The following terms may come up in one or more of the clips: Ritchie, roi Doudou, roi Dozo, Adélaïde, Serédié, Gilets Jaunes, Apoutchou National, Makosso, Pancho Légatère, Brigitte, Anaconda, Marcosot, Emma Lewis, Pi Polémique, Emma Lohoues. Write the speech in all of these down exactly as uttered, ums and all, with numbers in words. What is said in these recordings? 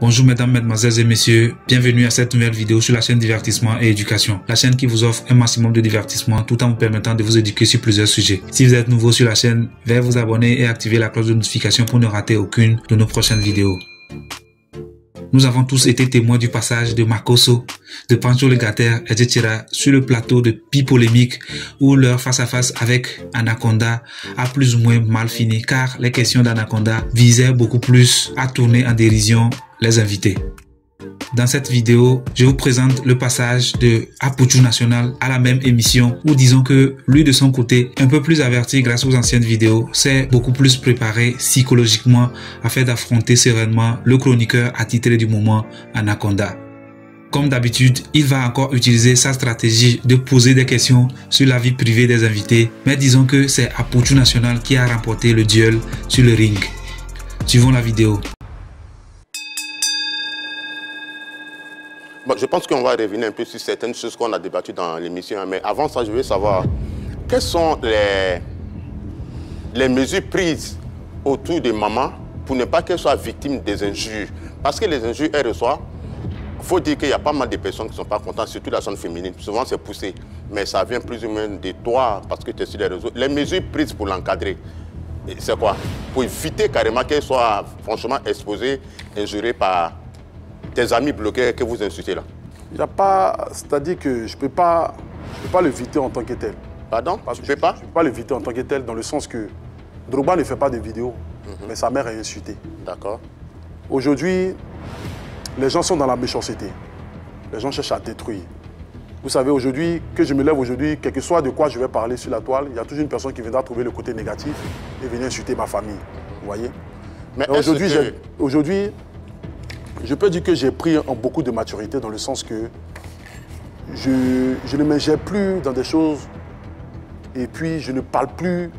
Bonjour mesdames, mesdemoiselles et messieurs, bienvenue à cette nouvelle vidéo sur la chaîne divertissement et éducation. La chaîne qui vous offre un maximum de divertissement tout en vous permettant de vous éduquer sur plusieurs sujets. Si vous êtes nouveau sur la chaîne, veuillez vous abonner et activer la cloche de notification pour ne rater aucune de nos prochaines vidéos. Nous avons tous été témoins du passage de Makosso, de Pancho Légatère, et cetera sur le plateau de Pi Polémique où leur face-à-face -face avec Anaconda a plus ou moins mal fini car les questions d'Anaconda visaient beaucoup plus à tourner en dérision les invités. Dans cette vidéo, je vous présente le passage de Apoutchou National à la même émission où disons que lui de son côté, un peu plus averti grâce aux anciennes vidéos, s'est beaucoup plus préparé psychologiquement afin d'affronter sereinement le chroniqueur attitré du moment, Anaconda. Comme d'habitude, il va encore utiliser sa stratégie de poser des questions sur la vie privée des invités, mais disons que c'est Apoutchou National qui a remporté le duel sur le ring. Suivons la vidéo. Je pense qu'on va revenir un peu sur certaines choses qu'on a débattues dans l'émission. Mais avant ça, je veux savoir quelles sont les, les mesures prises autour de maman pour ne pas qu'elle soit victime des injures. Parce que les injures, elle reçoit. Il faut dire qu'il y a pas mal de personnes qui ne sont pas contentes, surtout la zone féminine. Souvent, c'est poussé. Mais ça vient plus ou moins de toi parce que tu es sur les réseaux. Les mesures prises pour l'encadrer, c'est quoi? Pour éviter carrément qu'elle soit franchement exposée, injurée par tes amis bloqués que vous insultez là. Il n'y a pas... C'est-à-dire que je ne peux pas, je peux pas le viter en tant que tel. Pardon? Parce tu que peux je, pas Je ne peux pas le viter en tant que tel dans le sens que Droba ne fait pas de vidéos, mm-hmm. mais sa mère est insultée. D'accord. Aujourd'hui, les gens sont dans la méchanceté. Les gens cherchent à détruire. Vous savez, aujourd'hui, que je me lève aujourd'hui, quel que soit de quoi je vais parler sur la toile, il y a toujours une personne qui viendra trouver le côté négatif et venir insulter ma famille. Vous voyez? Mais aujourd'hui, que... aujourd'hui... je peux dire que j'ai pris en beaucoup de maturité dans le sens que je, je ne m'ingère plus dans des choses et puis je ne parle plus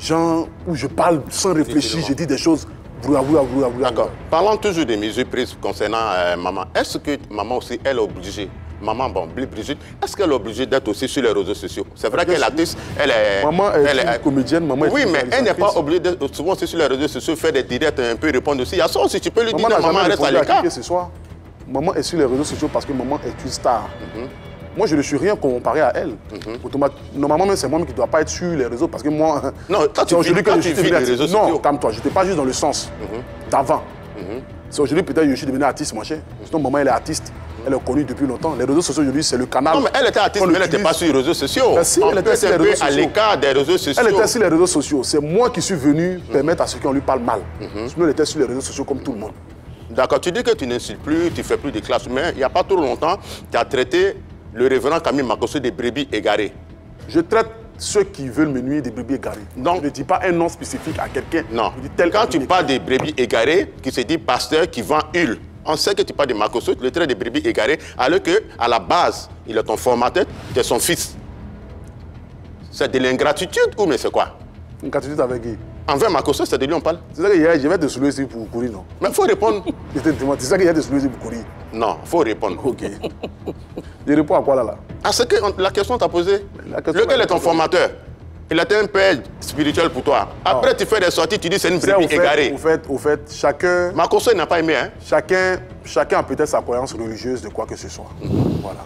genre où je parle sans réfléchir, je dis des choses. D'accord. Parlons toujours des mesures prises concernant euh, maman. Est-ce que maman aussi, elle est obligée? Maman, bon, Brigitte, est-ce qu'elle est obligée d'être aussi sur les réseaux sociaux? C'est vrai qu'elle est artiste, elle est... Maman est, elle est une comédienne, maman est... Oui, mais elle n'est pas obligée d'être souvent aussi sur les réseaux sociaux, faire des directs un peu, répondre aussi. Il y a ça aussi, tu peux lui maman dire que maman reste à l'écart. Maman est sur les réseaux sociaux parce que maman est une star. Mm-hmm. Moi, je ne suis rien comparé à elle. Mm-hmm. Normalement, c'est moi qui ne dois pas être sur les réseaux parce que moi... Non, toi, tu vis, toi, tu vis les réseaux sociaux. Non, calme-toi, je n'étais pas juste dans le sens mm-hmm. d'avant. Mm-hmm. C'est aujourd'hui, peut-être, je suis devenu artiste, moi, cher. Sinon, maman, elle est artiste. Elle est connue depuis longtemps. Les réseaux sociaux aujourd'hui, c'est le canal. Non, mais elle était artiste, mais elle n'était pas sur les réseaux sociaux. Ben si, elle était sur les réseaux sociaux. À l'écart des réseaux sociaux. Elle était sur les réseaux sociaux. C'est moi qui suis venu mmh. permettre à ceux qui en lui parlent mal. Mmh. Sinon, elle était sur les réseaux sociaux comme tout le monde. D'accord, tu dis que tu n'insultes plus, tu ne fais plus de classe, mais il n'y a pas trop longtemps, tu as traité le révérend Camille Makosso de brebis égaré. Je traite ceux qui veulent me nuire des brebis égarés. Donc, je ne dis pas un nom spécifique à quelqu'un. Non. Tel Quand tu parles des brebis égarés, qui se dit pasteur qui vend hule. On sait que tu parles de Marcosot, le trait de brebis égaré, alors qu'à la base, il est ton formateur, tu es son fils. C'est de l'ingratitude ou mais c'est quoi? Ingratitude avec qui? Envers Marcosot, c'est de lui on parle. C'est ça que hier, je vais te soulever ici pour courir, non? Mais il faut répondre. C'est ça que hier, je vais te soulever ici pour courir. Non, il faut répondre. Ok. Je réponds à quoi là, là? Ah, c'est que la question t'a posée. Lequel est ton formateur? Il était un père spirituel pour toi. Après, ah. tu fais des sorties, tu dis c'est une brebis égarée. Au fait, au fait, chacun... Makosso, il n'a pas aimé, hein? Chacun, chacun a peut-être sa croyance religieuse de quoi que ce soit. Mm-hmm. Voilà.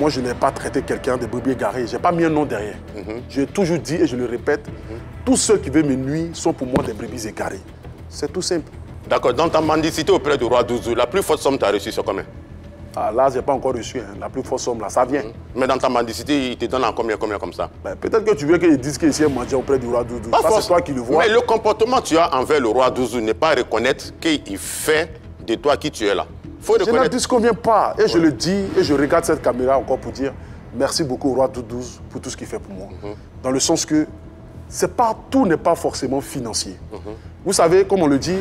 Moi, je n'ai pas traité quelqu'un de brebis égarée. Je n'ai pas mis un nom derrière. Mm-hmm. J'ai toujours dit, et je le répète, mm-hmm. tous ceux qui veulent me nuire sont pour moi des brebis égarées. C'est tout simple. D'accord. Dans ta mendicité auprès du roi Dozo, la plus forte somme que tu as reçue, c'est combien? Ah, là, je n'ai pas encore reçu, hein. La plus forte somme, là, ça vient. Mmh. Mais dans ta mendicité, il te donne en combien, combien comme ça? Ben, peut-être que tu veux qu'ils disent qu'ils sont mendiants auprès du roi Doudou. Ça, c'est toi qui le vois. Mais le comportement que tu as envers le roi Doudou n'est pas à reconnaître qu'il fait de toi qui tu es là. Faut reconnaître. Je ne disconviens pas. Et ouais. je le dis, et je regarde cette caméra encore pour dire merci beaucoup au roi Doudou pour tout ce qu'il fait pour moi. Mmh. Dans le sens que pas, tout n'est pas forcément financier. Mmh. Vous savez, comme on le dit,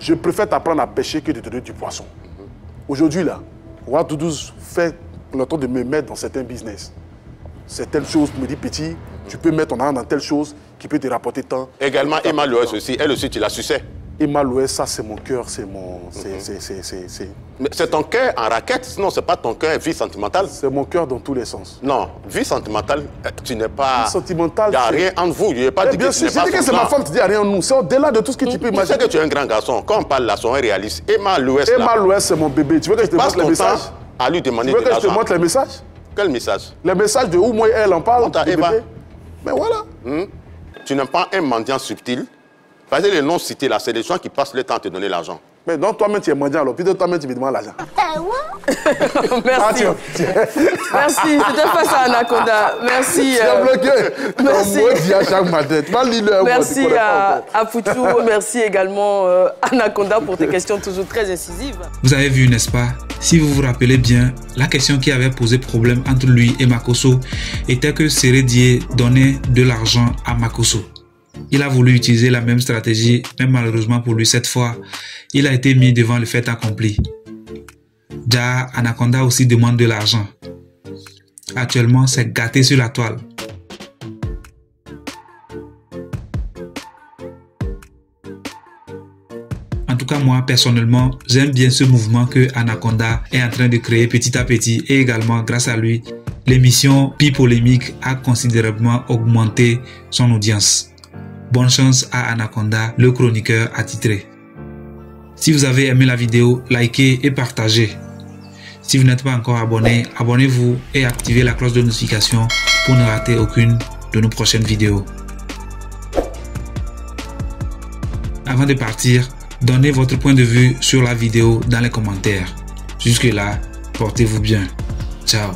je préfère t'apprendre à pêcher que de te donner du poisson. Aujourd'hui, là, roi Doudou fait le temps de me mettre dans certains business. Certaines choses, me dit petit, mm-hmm. tu peux mettre ton argent dans telle chose qui peut te rapporter tant. Également, Emma Lewis aussi, elle aussi, tu la sucais. Emma Lohoues, ça c'est mon cœur, c'est mon... Mm-hmm. Mais c'est ton cœur en raquette, sinon c'est pas ton cœur, vie sentimentale. C'est mon cœur dans tous les sens. Non, vie sentimentale, tu n'es pas... Vie sentimentale, il n'y a rien entre vous, je n'ai pas dit que tu n'es pas... J'ai dit que c'est ma femme qui dit rien en nous, c'est au-delà de tout ce que tu peux imaginer. Tu sais que tu es un grand garçon, quand on parle là, on est réaliste. Emma Lohoues, Emma Lohoues, c'est mon bébé, tu veux que je te montre les messages? À lui demander de l'argent. Tu veux que je te montre les messages? Quel message? Les messages de où moi et elle en parle. Mais voilà. Mmh. Tu n'aimes pas un mendiant subtil. Parce que les noms cités là, c'est les gens qui passent le temps à te donner l'argent. Mais donc toi-même tu es mendiant alors, puis de toi-même tu me demandes l'argent. Merci. Ah, tu... Merci, c'était face à Anaconda. Merci. Euh... bloqué. Merci. Merci à Apoutchou. Merci également euh, Anaconda pour tes questions toujours très incisives. Vous avez vu, n'est-ce pas? Si vous vous rappelez bien, la question qui avait posé problème entre lui et Makosso était que Serédié donnait de l'argent à Makosso. Il a voulu utiliser la même stratégie, mais malheureusement pour lui, cette fois, il a été mis devant le fait accompli. Déjà, Anaconda aussi demande de l'argent. Actuellement, c'est gâté sur la toile. En tout cas, moi, personnellement, j'aime bien ce mouvement que Anaconda est en train de créer petit à petit et également, grâce à lui, l'émission Pi Polémique a considérablement augmenté son audience. Bonne chance à Anaconda, le chroniqueur attitré. Si vous avez aimé la vidéo, likez et partagez. Si vous n'êtes pas encore abonné, abonnez-vous et activez la cloche de notification pour ne rater aucune de nos prochaines vidéos. Avant de partir, donnez votre point de vue sur la vidéo dans les commentaires. Jusque-là, portez-vous bien. Ciao.